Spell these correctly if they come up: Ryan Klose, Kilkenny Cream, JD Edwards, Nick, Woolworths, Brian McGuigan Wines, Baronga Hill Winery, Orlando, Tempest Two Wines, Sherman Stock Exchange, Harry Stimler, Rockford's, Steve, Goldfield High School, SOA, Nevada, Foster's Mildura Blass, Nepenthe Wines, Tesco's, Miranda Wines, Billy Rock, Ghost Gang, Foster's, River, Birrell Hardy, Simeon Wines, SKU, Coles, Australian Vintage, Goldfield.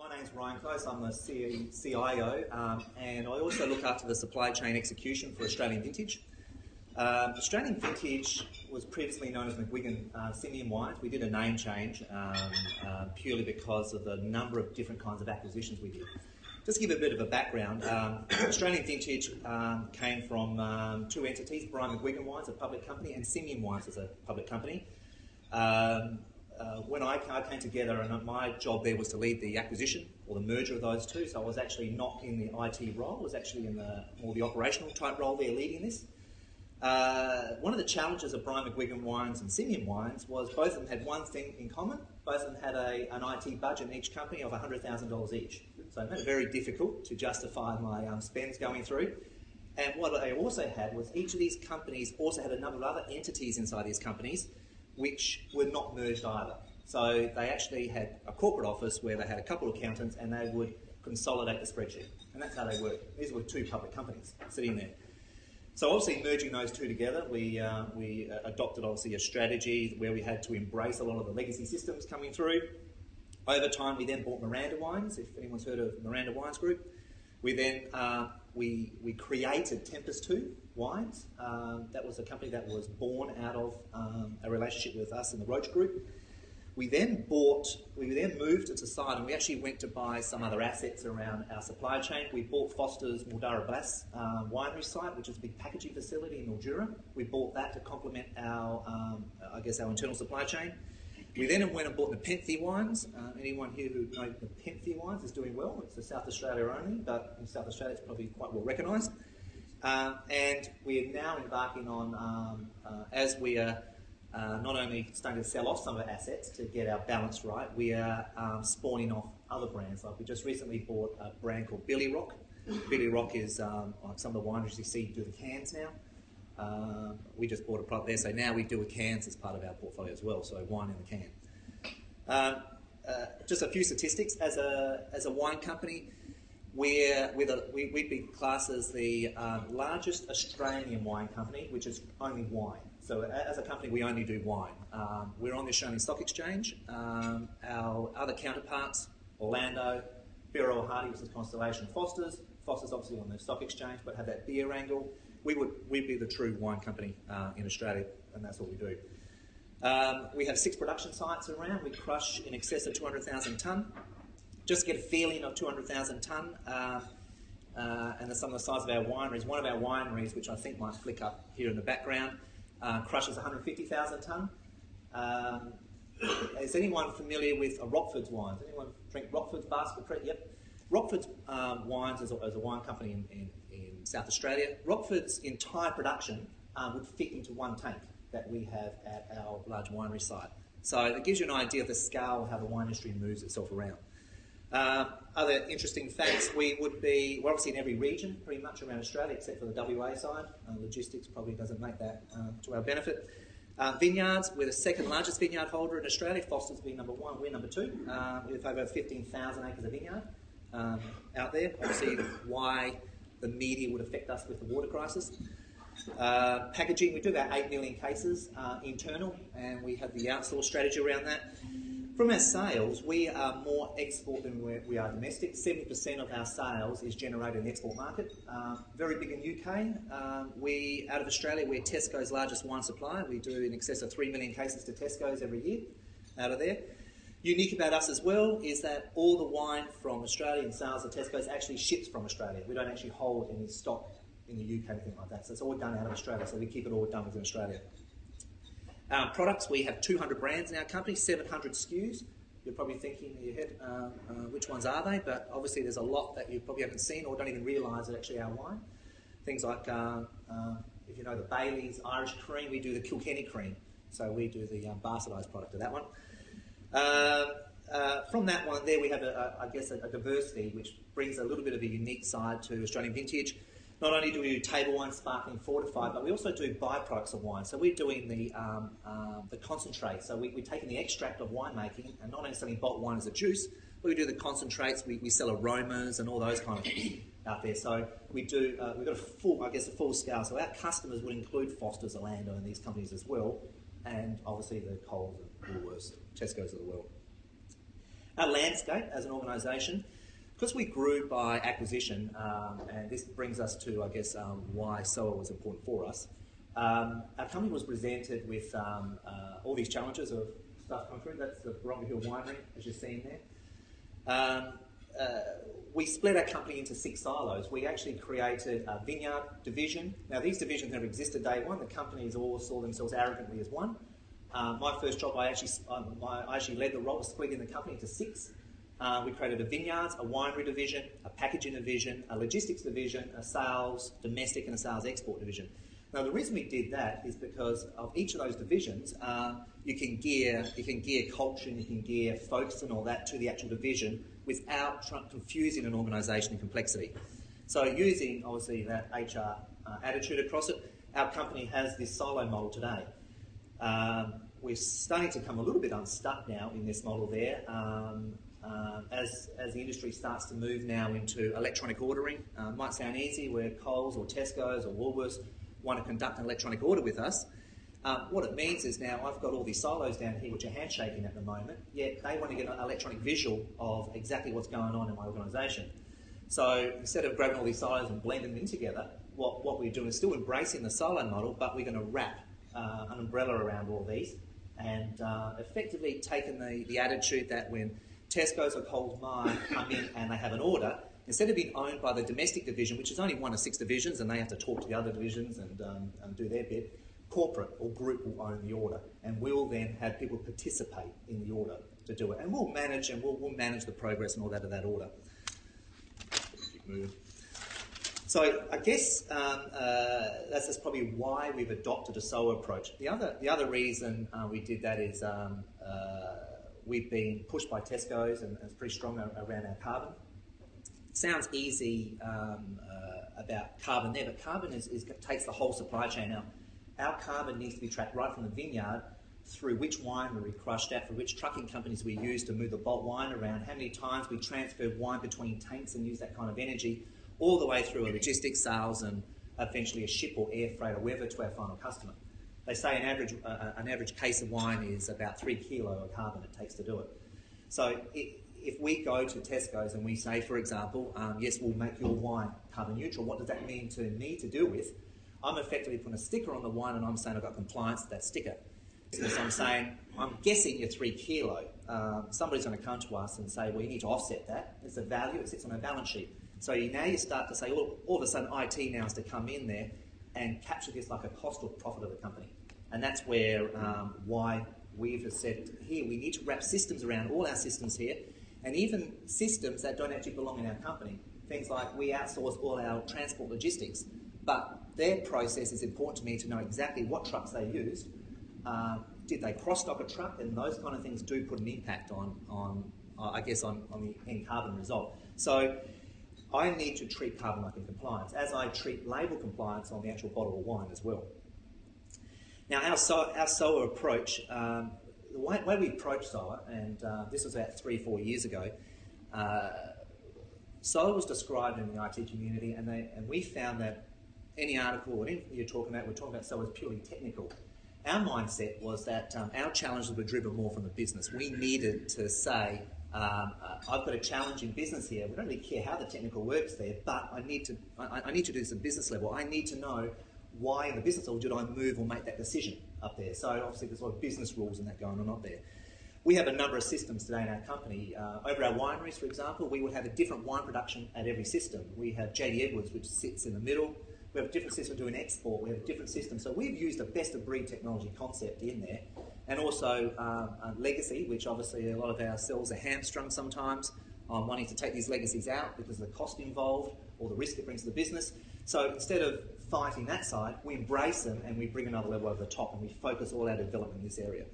My name's Ryan Klose, I'm the CIO, and I also look after the supply chain execution for Australian Vintage. Australian Vintage was previously known as McGuigan Simeon Wines. We did a name change purely because of the number of different kinds of acquisitions we did. Just to give a bit of a background, Australian Vintage came from two entities, Brian McGuigan Wines, a public company, and Simeon Wines as a public company. When I came together, and my job there was to lead the acquisition or the merger of those two, so I was actually not in the IT role, I was actually in the more the operational type role there leading this. One of the challenges of Brian McGuigan Wines and Simeon Wines was both of them had one thing in common. Both of them had an IT budget in each company of $100,000 each. So it made it very difficult to justify my spends going through. And what I also had was each of these companies also had a number of other entities inside these companies which were not merged either. So they actually had a corporate office where they had a couple of accountants and they would consolidate the spreadsheet. And that's how they worked. These were two public companies sitting there. So obviously merging those two together, we adopted obviously a strategy where we had to embrace a lot of the legacy systems coming through. Over time we then bought Miranda Wines, if anyone's heard of Miranda Wines Group. We then we created Tempest Two Wines. That was a company that was born out of a relationship with us and the Roach Group. We then moved it aside and we actually went to buy some other assets around our supply chain. We bought Foster's Mildura Blass winery site, which is a big packaging facility in Mildura. We bought that to complement our, I guess, our internal supply chain. We then went and bought Nepenthe Wines. Anyone here who knows Nepenthe Wines is doing well. It's for South Australia only, but in South Australia it's probably quite well recognised. And we are now embarking on, as we are not only starting to sell off some of our assets to get our balance right, we are spawning off other brands. Like we just recently bought a brand called Billy Rock. Billy Rock is like some of the wineries you see do the cans now. We just bought a product there, so now we do with cans as part of our portfolio as well, so wine in the can. Just a few statistics. As a wine company, we'd be classed as the largest Australian wine company, which is only wine. So as a company, we only do wine. We're on the Sherman Stock Exchange. Our other counterparts, Orlando, Birrell Hardy, which is Constellation, Foster's. Foster's obviously on the stock exchange, but have that beer angle. We'd be the true wine company in Australia, and that's what we do. We have 6 production sites around. We crush in excess of 200,000 tonne. Just to get a feeling of 200,000 tonne and some of the size of our wineries. One of our wineries, which I think might flick up here in the background, crushes 150,000 tonne. Is anyone familiar with Rockford's wines? Anyone drink Rockford's Basket Creek? Yep. Rockford's Wines is a wine company in South Australia. Rockford's entire production would fit into one tank that we have at our large winery site. So it gives you an idea of the scale of how the wine industry moves itself around. Other interesting facts, we're obviously in every region pretty much around Australia except for the WA side. Logistics probably doesn't make that to our benefit. Vineyards, we're the second largest vineyard holder in Australia. Foster's being number 1, we're number 2. With over 15,000 acres of vineyard. Out there, obviously why the media would affect us with the water crisis. Packaging, we do about 8 million cases internal, and we have the outsource strategy around that. From our sales, we are more export than we are domestic. 70% of our sales is generated in the export market. Very big in the UK. Out of Australia, we're Tesco's largest wine supplier. We do in excess of 3 million cases to Tesco's every year out of there. Unique about us as well is that all the wine from Australia and sales at Tesco's actually ships from Australia. We don't actually hold any stock in the UK, anything like that. So it's all done out of Australia, so we keep it all done within Australia. Our products, we have 200 brands in our company, 700 SKUs. You're probably thinking in your head, which ones are they? But obviously there's a lot that you probably haven't seen or don't even realise are actually our wine. Things like, if you know the Baileys Irish Cream, we do the Kilkenny Cream. So we do the bastardised product of that one. From that one there we have, I guess, a diversity which brings a little bit of a unique side to Australian Vintage. Not only do we do table wine, sparkling, fortified, but we also do byproducts of wine. So we're doing the concentrate. So we're taking the extract of winemaking and not only selling bottled wine as a juice, but we do the concentrates, we sell aromas and all those kind of things out there. So we do, we've got a full scale. So our customers would include Foster's, Orlando and these companies as well. And obviously the Coles and Woolworths, Tesco's of the world. Our landscape as an organisation, because we grew by acquisition, and this brings us to, I guess, why SOA was important for us. Our company was presented with all these challenges of stuff coming through. That's the Baronga Hill Winery, as you're seeing there. We split our company into 6 silos. We actually created a vineyard division. Now, these divisions never existed day one. The companies all saw themselves arrogantly as one. My first job, I actually led the role of splitting the company into 6. We created a vineyards, a winery division, a packaging division, a logistics division, a sales domestic, and a sales export division. Now, the reason we did that is because of each of those divisions, you can gear culture and you can gear focus and all that to the actual division without confusing an organisation in complexity. So using, obviously, that HR attitude across it, our company has this silo model today. We're starting to come a little bit unstuck now in this model there, as the industry starts to move now into electronic ordering. Might sound easy, where Coles or Tesco's or Woolworths want to conduct an electronic order with us. What it means is now I've got all these silos down here which are handshaking at the moment, yet they want to get an electronic visual of exactly what's going on in my organisation. So instead of grabbing all these silos and blending them in together, what we're doing is still embracing the silo model, but we're going to wrap an umbrella around all these and effectively taking the attitude that when Tesco's or Coles Mine come in and they have an order, instead of being owned by the domestic division, which is only one of 6 divisions and they have to talk to the other divisions and do their bit, corporate or group will own the order, and we'll then have people participate in the order to do it. And we'll manage and we'll manage the progress and all that of that order. So I guess that's probably why we've adopted a SOA approach. The other reason we did that is we've been pushed by Tesco's, and it's pretty strong around our carbon. It sounds easy about carbon there, but carbon takes the whole supply chain out. Our carbon needs to be tracked right from the vineyard through which wine we crushed out, for which trucking companies we use to move the bulk wine around, how many times we transferred wine between tanks and use that kind of energy, all the way through a logistics, sales, and eventually a ship or air freight or wherever to our final customer. They say an average case of wine is about 3 kilos of carbon it takes to do it. So if we go to Tesco's and we say, for example, yes, we'll make your wine carbon neutral, what does that mean to me to do with? I'm effectively putting a sticker on the wine and I'm saying I've got compliance to that sticker. So I'm saying, I'm guessing you're 3 kilos. Somebody's going to come to us and say, well, you need to offset that. It's a value, it sits on our balance sheet. So now you start to say, all of a sudden, IT now has to come in there and capture this like a cost or profit of the company. And that's where why we've said here, we need to wrap systems around all our systems here, and even systems that don't actually belong in our company. Things like we outsource all our transport logistics, but their process is important to me to know exactly what trucks they used. Did they cross-dock a truck? And those kind of things do put an impact on the end carbon result. So I need to treat carbon like in compliance, as I treat label compliance on the actual bottle of wine as well. Now, our SOA approach, the way we approached SOA, and this was about 3 or 4 years ago, SOA was described in the IT community, and we found that any article or anything you're talking about, we're talking about SOA as purely technical. Our mindset was that our challenges were driven more from the business. We needed to say, I've got a challenge in business here. We don't really care how the technical works there, but I need to do this at business level. I need to know why in the business level did I move or make that decision up there. So obviously there's a lot of business rules and that going on up there. We have a number of systems today in our company. Over our wineries, for example, we would have a different wine production at every system. We have JD Edwards, which sits in the middle. We have a different system doing export. We have a different system. So we've used a best-of-breed technology concept in there. And also legacy, which obviously a lot of ourselves are hamstrung sometimes on wanting to take these legacies out because of the cost involved or the risk it brings to the business. So instead of fighting that side, we embrace them and we bring another level over the top and we focus all our development in this area.